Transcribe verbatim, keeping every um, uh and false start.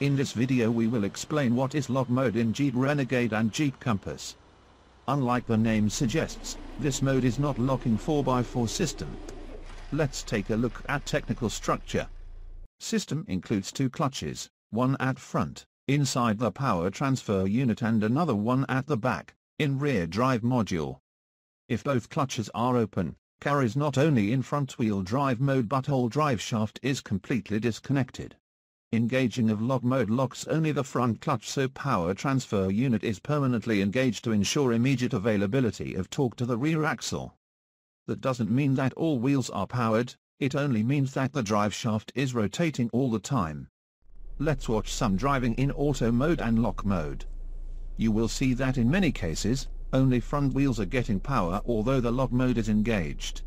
In this video we will explain what is lock mode in Jeep Renegade and Jeep Compass. Unlike the name suggests, this mode is not locking four by four system. Let's take a look at technical structure. System includes two clutches, one at front, inside the power transfer unit, and another one at the back, in rear drive module. If both clutches are open, car is not only in front wheel drive mode but whole drive shaft is completely disconnected. Engaging of lock mode locks only the front clutch, so power transfer unit is permanently engaged to ensure immediate availability of torque to the rear axle. That doesn't mean that all wheels are powered, it only means that the drive shaft is rotating all the time. Let's watch some driving in auto mode and lock mode. You will see that in many cases, only front wheels are getting power although the lock mode is engaged.